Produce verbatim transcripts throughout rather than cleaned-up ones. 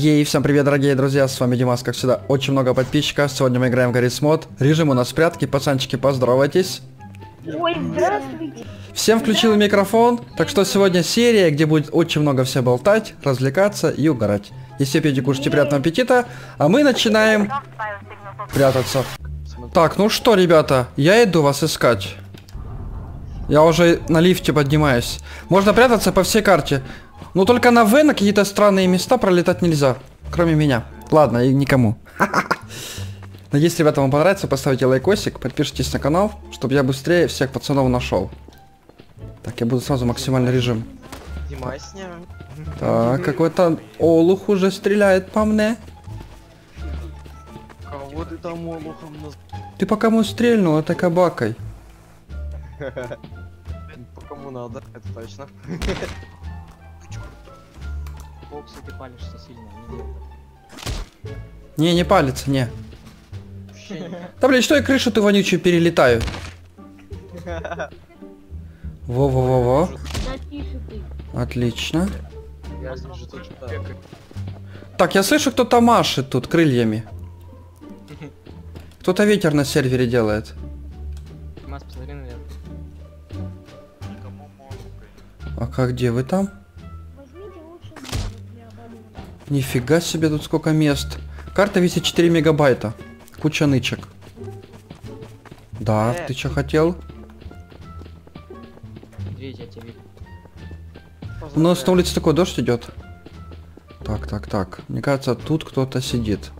Ей, всем привет, дорогие друзья, с вами Димас, как всегда, очень много подписчиков. Сегодня мы играем в Garry's Mod. Режим у нас прятки, пацанчики, поздоровайтесь. Ой, здравствуйте. Всем включил микрофон, так что сегодня серия, где будет очень много все болтать, развлекаться и угорать. Если пейте, кушайте, приятного аппетита, а мы начинаем прятаться. Так, ну что, ребята, я иду вас искать. Я уже на лифте поднимаюсь. Можно прятаться по всей карте. Но только на В на какие-то странные места пролетать нельзя. Кроме меня. Ладно, и никому. Надеюсь, ребята, вам понравится. Поставьте лайкосик, подпишитесь на канал, чтобы я быстрее всех пацанов нашел. Так, я буду сразу максимальный режим. Так, какой-то олух уже стреляет по мне. Кого ты там олухом наз... Ты по кому стрельнул? Это кабакой. По кому надо, это точно. Боксы, ты палишься сильно, не, не, не палится, не. Да блин, что я крышу-то вонючую перелетаю? Во-во-во-во. Отлично. Я слышу, так, я слышу, кто-то машет тут крыльями. Кто-то ветер на сервере делает. А как, где вы там? Нифига себе, тут сколько мест. Карта весит четыре мегабайта. Куча нычек. Да, э, ты что хотел? Медведь, я тебя вижу. У нас на улице такой дождь идет. Так, так, так. Мне кажется, тут кто-то сидит.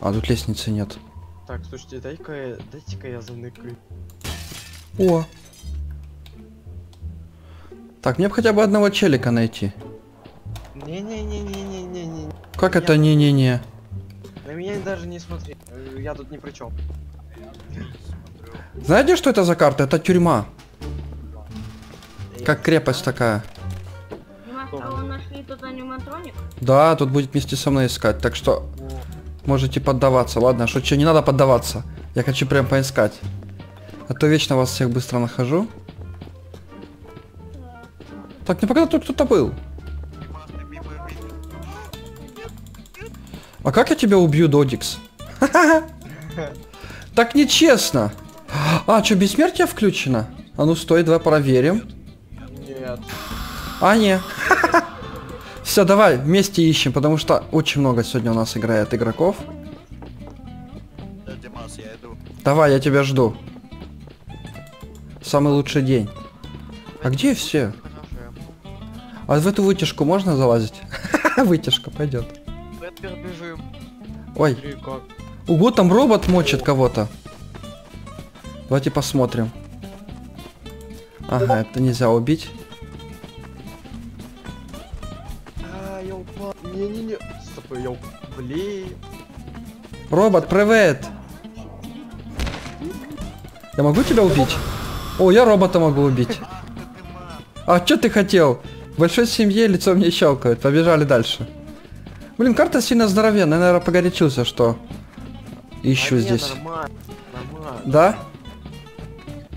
А, тут лестницы нет. Так, слушайте, дай-ка, дайте-ка я заныкаю. О! Так, мне бы хотя бы одного челика найти. Не-не-не-не-не-не-не. Как меня... это не-не-не? На меня даже не смотри. Я тут ни при чем. Знаете, что это за карта? Это тюрьма. Как крепость такая. Да, тут будет вместе со мной искать. Так что можете поддаваться. Ладно, шучу, не надо поддаваться. Я хочу прям поискать. А то вечно вас всех быстро нахожу. Так, не пока тут кто-то был. А как я тебя убью, Додикс? Так нечестно. А, что, бессмертие включено? А ну стой, давай проверим. Нет. А, не. Все, давай, вместе ищем, потому что очень много сегодня у нас играет игроков. Давай, я тебя жду. Самый лучший день. А где все? А в эту вытяжку можно залазить? Вытяжка пойдет. Бежим. Ой. Ого, там робот мочит кого-то. Давайте посмотрим. Ага, это нельзя убить. А, я упал. Не-не-не. Стоп, я упал. Блин. Робот, привет. Я могу тебя убить? О, я робота могу убить. А что ты хотел? В большой семье лицо мне щелкает. Побежали дальше. Блин, карта сильно здоровенная, я, наверное, погорячился, что ищу а здесь. Нет, нормально, нормально. Да?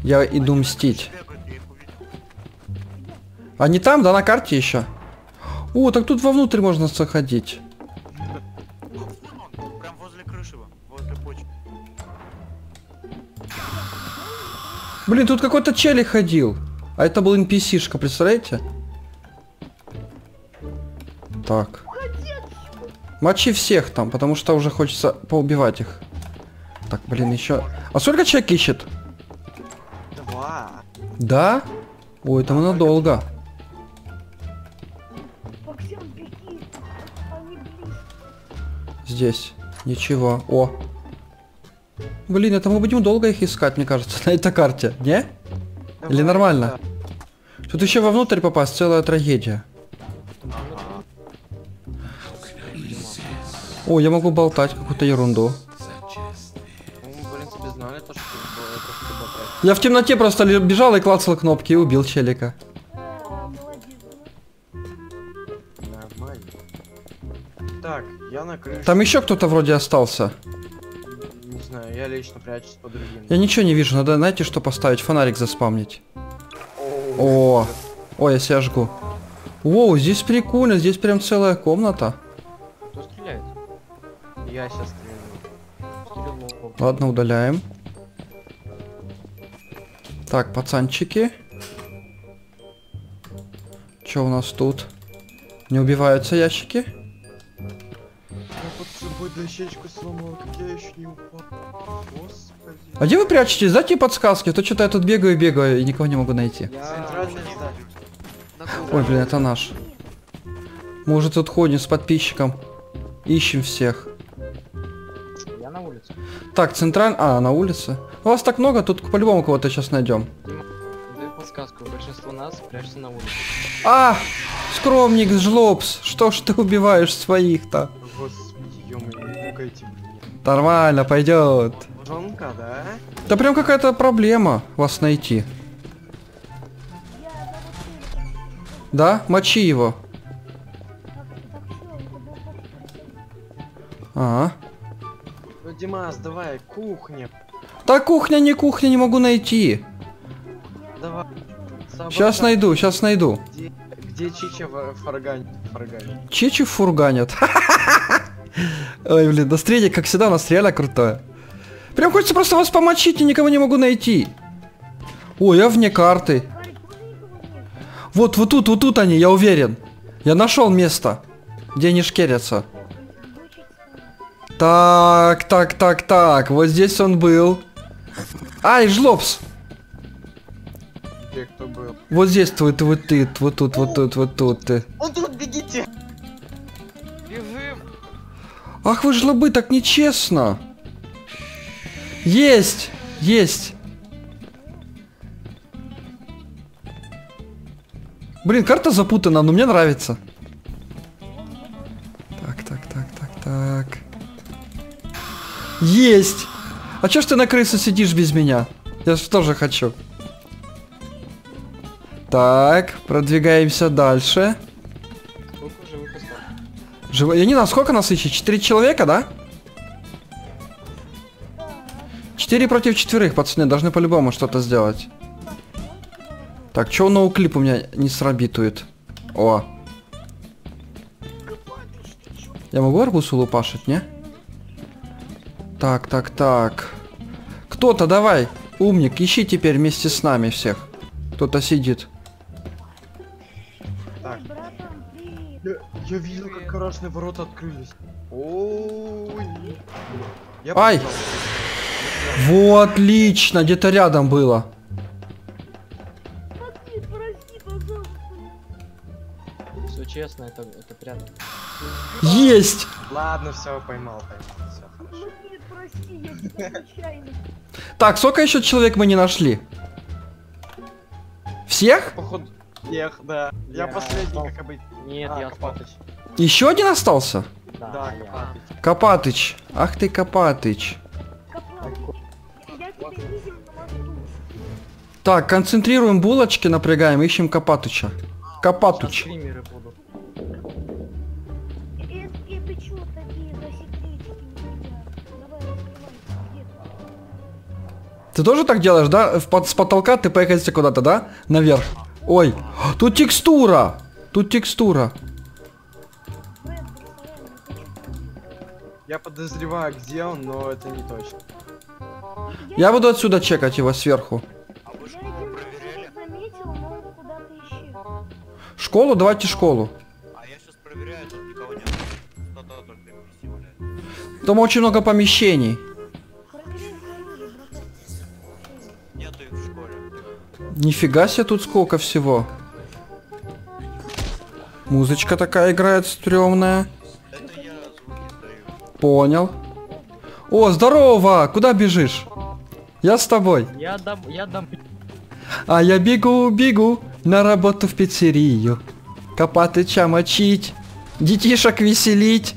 Я иду мстить. Они там, да, на карте еще? О, так тут вовнутрь можно заходить. Прям возле крыши, возле почки. Блин, тут какой-то челик ходил. А это был эн пи си-шка, представляете? Так. Мочи всех там, потому что уже хочется поубивать их. Так, блин, еще... А сколько человек ищет? Два. Да? Ой, это надолго. Здесь. Ничего. О. Блин, это мы будем долго их искать, мне кажется, на этой карте. Не? Или нормально? Тут еще вовнутрь попасть, целая трагедия. О, я могу болтать какую-то ерунду. Я в темноте просто бежал и клацал кнопки и убил челика. Так, я на крыше. Там еще кто-то вроде остался. Не знаю, я лично прячусь под другим. Я ничего не вижу, надо, знаете, что поставить? Фонарик заспамнить. О, о, я себя жгу. Воу, здесь прикольно, здесь прям целая комната. Я сейчас стрелю. Стрелу. Ладно, удаляем. Так, пацанчики. Че у нас тут? Не убиваются ящики? А где вы прячетесь? Дайте подсказки, а то что-то я тут бегаю, бегаю и никого не могу найти. Ой, блин, это наш. Мы уже тут ходим с подписчиком. Ищем всех. Я на улице. Так, центральный... А, на улице. У вас так много, тут по-любому кого-то сейчас найдем. Даю подсказку, большинство нас прячется на улице. А! Скромник, жлобс! Что ж ты убиваешь своих-то? Нормально, пойдет. Жонка, да? Да прям какая-то проблема вас найти. Да? Мочи его. А. Ну, Димас, давай, кухня. Да кухня, не кухня, не могу найти. Давай. Сейчас найду, сейчас найду. Где, где Чичи фурганит? Чичи фурганят. Ой, блин, настроение, как всегда, у нас реально крутое. Прям хочется просто вас помочить, и никого не могу найти. Ой, я вне карты. Вот, вот тут, вот тут они, я уверен. Я нашел место, где они шкерятся. Так, так, так, так, вот здесь он был. Ай, жлобс! Где кто был? Вот здесь твой, ты, вот ты, вот тут, вот тут, вот тут ты. Вот тут, бегите! Бежим! Ах вы жлобы, так нечестно. Есть, есть. Блин, карта запутана, но мне нравится. Так, так, так, так, так. Есть. А чё ж ты на крысу сидишь без меня? Я же тоже хочу. Так, продвигаемся дальше. Живо... Я не знаю, сколько нас ищет? Четыре человека, да? Четыре против четверых, пацаны. Должны по-любому что-то сделать. Так, чё ноуклип у меня не срабитует? О. Я могу арбуз улупашить, не? Так, так, так. Кто-то, давай, умник, ищи теперь вместе с нами всех. Кто-то сидит. Так. Я, я видел, как гаражные ворота открылись. Ой. Я Ай! Вот, отлично, где-то рядом было. Прости, прости, пожалуйста. Все честно, это, это прям... Есть! Ладно, все, поймал, поймал. Все, хорошо. Прости, прости, я тебя случайно. Так, сколько еще человек мы не нашли? Всех? Походу... Всех, да. Я, я последний, как обычно. Нет, а, я Копатыч. Еще один остался? Да, да, Копатыч. Копатыч. Ах ты, Копатыч. Копатыч. Так, концентрируем булочки, напрягаем, ищем Копатыча. Копатыч. Ты тоже так делаешь, да? С потолка ты поехался куда-то, да? Наверх. Ой, тут текстура! Тут текстура. Я подозреваю, где он, но это не точно. Я буду отсюда чекать его сверху. А вы школу проверяли? Школу? Давайте школу. А я сейчас проверяю, тут никого нет. Там очень много помещений. Нету их в школе. Нифига себе, тут сколько всего. Музычка такая играет стрёмная. Это я звуки даю. Понял. О, здорово! Куда бежишь? Я с тобой. Я дам, я дам. А я бегу, бегу на работу в пиццерию. Копатыча мочить, детишек веселить.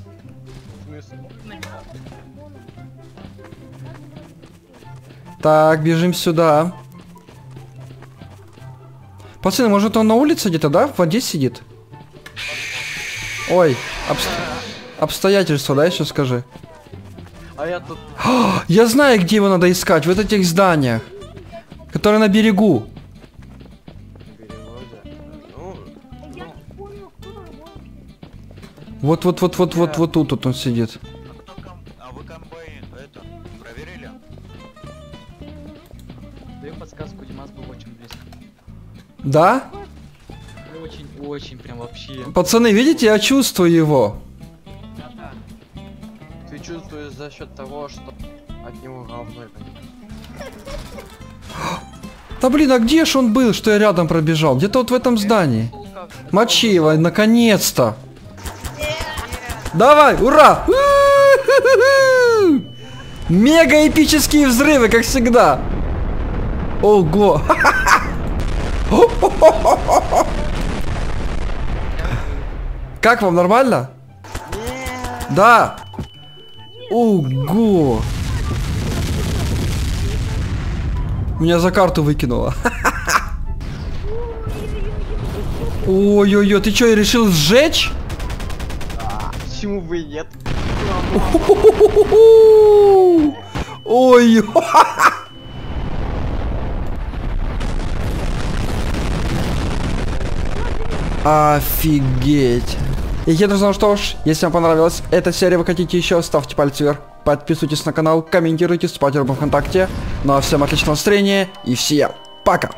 Так, бежим сюда. Пацаны, может он на улице где-то, да? В воде сидит? Ой, обсто... обстоятельства, да, еще скажи? А я тут... О, я знаю, где его надо искать, вот этих зданиях, которые на берегу. Вот-вот-вот-вот-вот-вот тут он сидит. А Даю подсказку, Димас был очень близко. Да? Очень, очень, прям вообще. Пацаны, видите, я чувствую его. Да-да. Ты чувствуешь за счет того, что от него говно. Да блин, а где ж он был, что я рядом пробежал? Где-то вот в этом здании. Мочи его, наконец-то. Давай, ура! Мега эпические взрывы, как всегда. Ого! Как вам, нормально? Да. Ого! Меня за карту выкинуло. Ой-ой-ой, ты что, решил сжечь? Почему бы и нет? Ой! Офигеть! И я думаю, что ж, если вам понравилась эта серия, вы хотите еще, ставьте палец вверх, подписывайтесь на канал, комментируйте, вступайте в ВКонтакте. Ну а всем отличного настроения и всем пока!